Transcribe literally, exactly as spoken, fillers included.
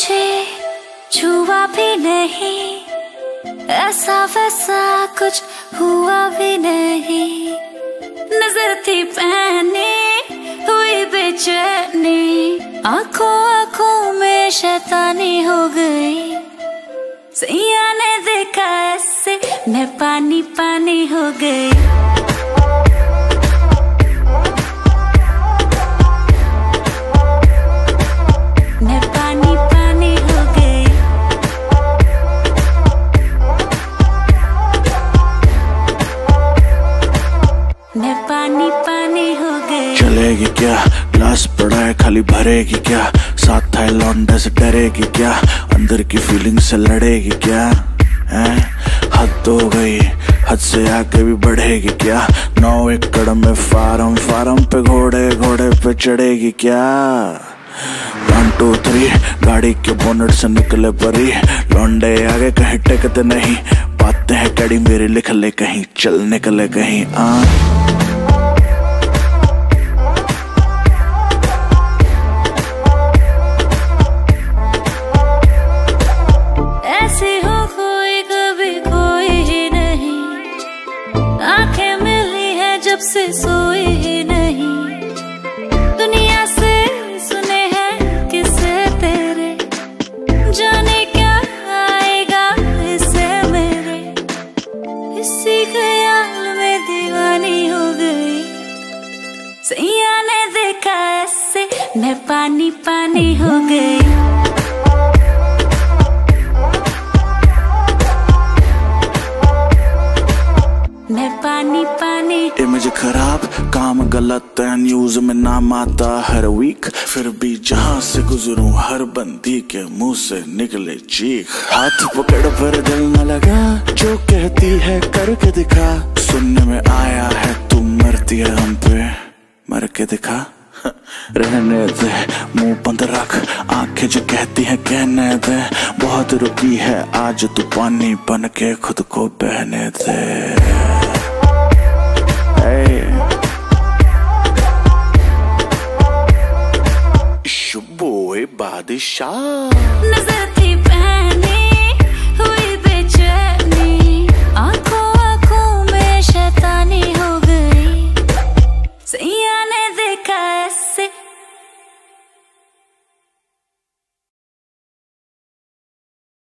मुझे छुआ भी नहीं, ऐसा वैसा कुछ हुआ भी नहीं। नजर थी पहने हुई बेचैनी, आंखों आंखों में शैतानी हो गई। सैया ने देखा ऐसे मैं पानी पानी हो गई। चलेगी क्या, ग्लास पड़ा है खाली, भरेगी क्या, साथ था लौंडा से डरेगी क्या, अंदर की फीलिंग से लड़ेगी क्या। हद हो गई, हद से आगे भी बढ़ेगी क्या, नौ एकड़ में फार्म, फार्म पे घोड़े, घोड़े पे चढ़ेगी क्या। वन टू थ्री गाड़ी के बोनट से निकले परी, लौंडे आगे कहीं टिकते नहीं, बातें हैं कड़ी मेरी, लिख ले कहीं, चल निकले कहीं। आ से सोई ही नहीं, दुनिया से सुने हैं किसे तेरे, जाने क्या आएगा इससे मेरे, इसी ख्याल में दीवानी हो गई। सैया ने देखा ऐसे मैं पानी पानी हो गई। इमेज खराब, काम गलत है, न्यूज में नाम आता हर वीक, फिर भी जहाँ से गुजरूं हर बंदी के मुंह से निकले चीख। हाथ पकड़ पर दिल न लगा, जो कहती है करके दिखा, सुनने में आया है तुम मरती है हम पे, मर के दिखा। रहने दे, मुंह बंद रख, आंखें जो कहती है कहने दे, बहुत रुकी है आज तू पानी बन के खुद को बहने दे। शुभोए बादशाह।